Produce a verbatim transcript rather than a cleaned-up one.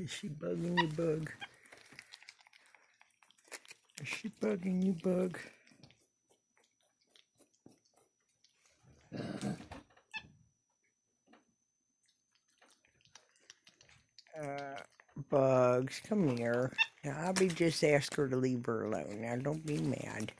Is she bugging you, bug? Is she bugging you, bug? Uh, Bugs, come here. Now, I'll be just ask her to leave her alone. Now, don't be mad.